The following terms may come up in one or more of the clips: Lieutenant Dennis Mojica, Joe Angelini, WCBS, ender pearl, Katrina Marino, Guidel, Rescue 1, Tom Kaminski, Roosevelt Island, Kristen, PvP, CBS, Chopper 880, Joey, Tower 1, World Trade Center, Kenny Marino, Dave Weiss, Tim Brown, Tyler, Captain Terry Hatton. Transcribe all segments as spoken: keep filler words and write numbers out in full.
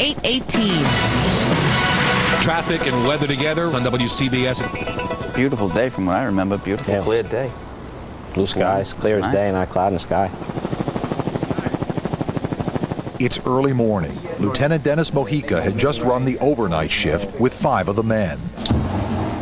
eight eighteen. Traffic and weather together on W C B S. Beautiful day from what I remember. Beautiful, yes. Clear day. Blue skies, wow, clear as nice. Day, not a cloud in the sky. It's early morning. Lieutenant Dennis Mojica had just run the overnight shift with five of the men.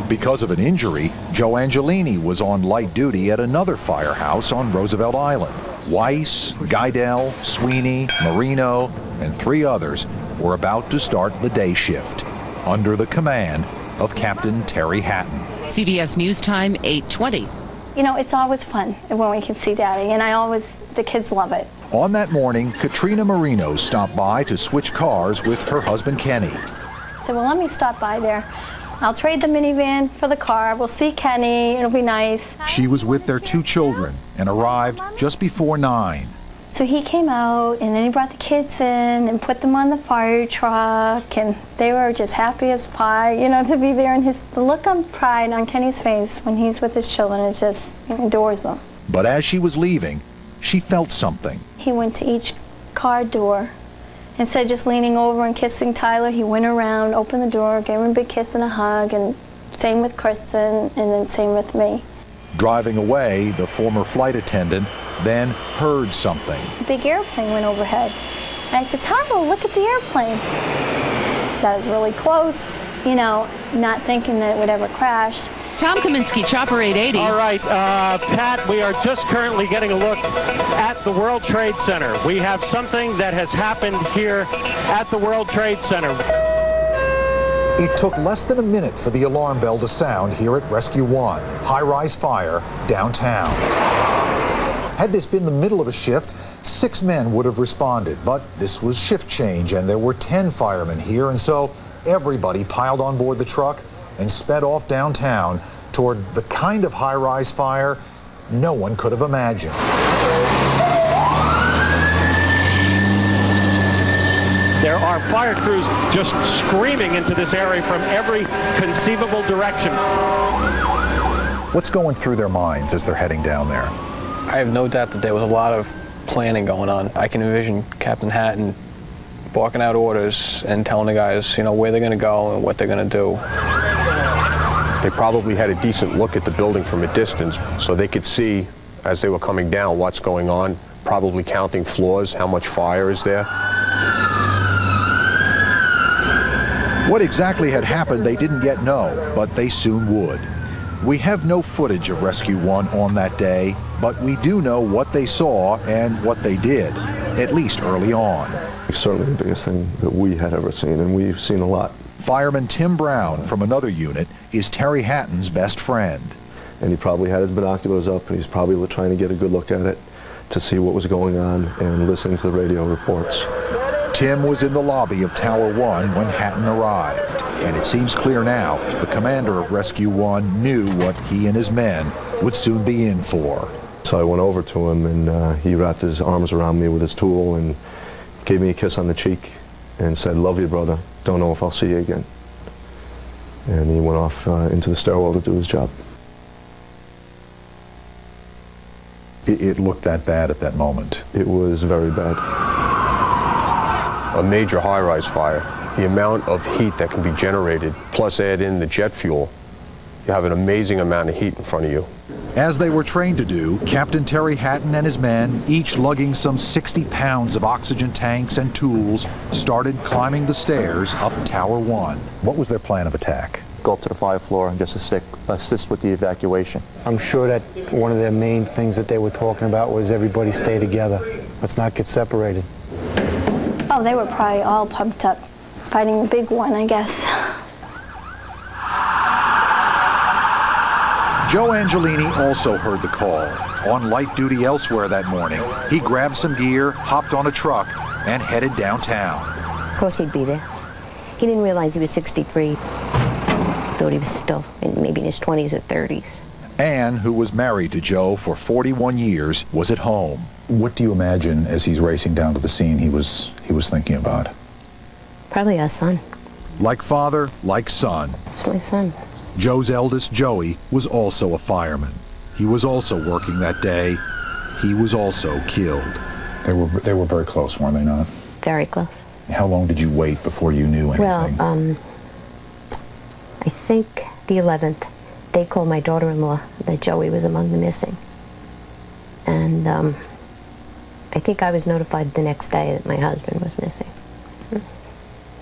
Because of an injury, Joe Angelini was on light duty at another firehouse on Roosevelt Island. Weiss, Guidel, Sweeney, Marino, and three others were about to start the day shift under the command of Captain Terry Hatton. C B S News Time, eight twenty. You know, it's always fun when we can see Daddy, and I always, the kids love it. On that morning, Katrina Marino stopped by to switch cars with her husband, Kenny. So, well, let me stop by there. I'll trade the minivan for the car. We'll see Kenny. It'll be nice. She was with their two children and arrived just before nine. So he came out, and then he brought the kids in and put them on the fire truck, and they were just happy as pie, you know, to be there. And his, the look of pride on Kenny's face when he's with his children, it just adores them. But as she was leaving, she felt something. He went to each car door. Instead of just leaning over and kissing Tyler, he went around, opened the door, gave him a big kiss and a hug, and same with Kristen, and then same with me. Driving away, the former flight attendant then heard something. A big airplane went overhead. And I said, Tyler, look at the airplane. That was really close, you know, not thinking that it would ever crash. Tom Kaminski, Chopper eight eighty. All right, uh, Pat, we are just currently getting a look at the World Trade Center. We have something that has happened here at the World Trade Center. It took less than a minute for the alarm bell to sound here at Rescue one. High-rise fire downtown. Had this been the middle of a shift, six men would have responded, but this was shift change, and there were ten firemen here, and so everybody piled on board the truck and sped off downtown toward the kind of high-rise fire no one could have imagined. There are fire crews just screaming into this area from every conceivable direction. What's going through their minds as they're heading down there? I have no doubt that there was a lot of planning going on. I can envision Captain Hatton barking out orders and telling the guys, you know, where they're going to go and what they're going to do. They probably had a decent look at the building from a distance, so they could see, as they were coming down, what's going on, probably counting floors, how much fire is there. What exactly had happened they didn't yet know, but they soon would. We have no footage of Rescue one on that day, but we do know what they saw and what they did, at least early on. It's certainly the biggest thing that we had ever seen, and we've seen a lot. Fireman Tim Brown from another unit is Terry Hatton's best friend. And he probably had his binoculars up, and he's probably trying to get a good look at it to see what was going on and listening to the radio reports. Tim was in the lobby of Tower one when Hatton arrived, and it seems clear now the commander of Rescue one knew what he and his men would soon be in for. So I went over to him, and uh, he wrapped his arms around me with his tool and gave me a kiss on the cheek and said, "Love you, brother. Don't know if I'll see you again." And he went off uh, into the stairwell to do his job. It, it looked that bad at that moment. It was very bad. A major high-rise fire, the amount of heat that can be generated, plus add in the jet fuel, you have an amazing amount of heat in front of you. As they were trained to do, Captain Terry Hatton and his men, each lugging some sixty pounds of oxygen tanks and tools, started climbing the stairs up Tower one. What was their plan of attack? Go up to the fire floor and just assist, assist with the evacuation. I'm sure that one of their main things that they were talking about was everybody stay together. Let's not get separated. Oh, they were probably all pumped up, fighting the big one, I guess. Joe Angelini also heard the call. On light duty elsewhere that morning, he grabbed some gear, hopped on a truck, and headed downtown. Of course he'd be there. He didn't realize he was sixty-three. Thought he was still in, maybe in his twenties or thirties. Ann, who was married to Joe for forty-one years, was at home. What do you imagine as he's racing down to the scene he was, he was thinking about? Probably our son. Like father, like son. It's my son. Joe's eldest, Joey, was also a fireman. He was also working that day. He was also killed. They were, they were very close, weren't they not? Very close. How long did you wait before you knew anything? Well, um, I think the eleventh, they called my daughter-in-law that Joey was among the missing. And um, I think I was notified the next day that my husband was missing.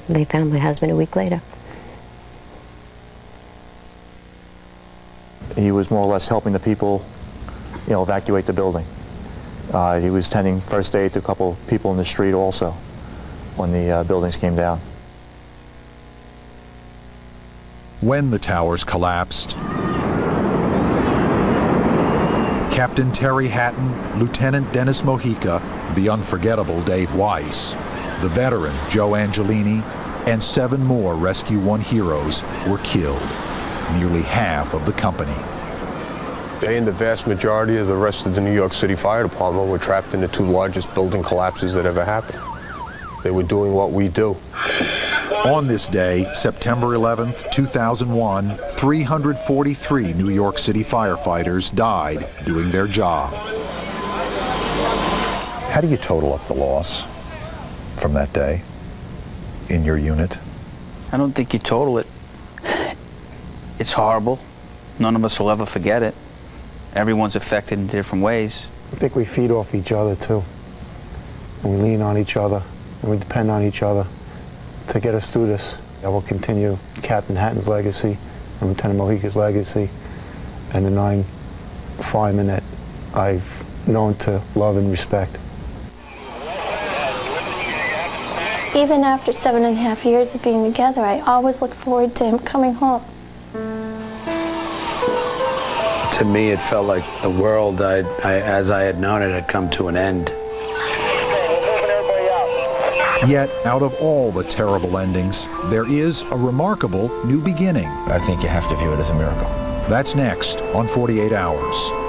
They found my husband a week later. He was more or less helping the people, you know, evacuate the building. Uh, he was tending first aid to a couple people in the street also when the uh, buildings came down. When the towers collapsed, Captain Terry Hatton, Lieutenant Dennis Mojica, the unforgettable Dave Weiss, the veteran Joe Angelini, and seven more Rescue one heroes were killed, nearly half of the company. They and the vast majority of the rest of the New York City Fire Department were trapped in the two largest building collapses that ever happened. They were doing what we do. On this day, September eleventh, two thousand one, three hundred forty-three New York City firefighters died doing their job. How do you total up the loss from that day in your unit? I don't think you total it. It's horrible. None of us will ever forget it. Everyone's affected in different ways. I think we feed off each other, too. And we lean on each other, and we depend on each other to get us through this. I will continue Captain Hatton's legacy and Lieutenant Mojica's legacy, and the nine firemen that I've known to love and respect. Even after seven and a half years of being together, I always look forward to him coming home. To me, it felt like the world, I, I, as I had known it, had come to an end. Yet, out of all the terrible endings, there is a remarkable new beginning. I think you have to view it as a miracle. That's next on forty-eight hours.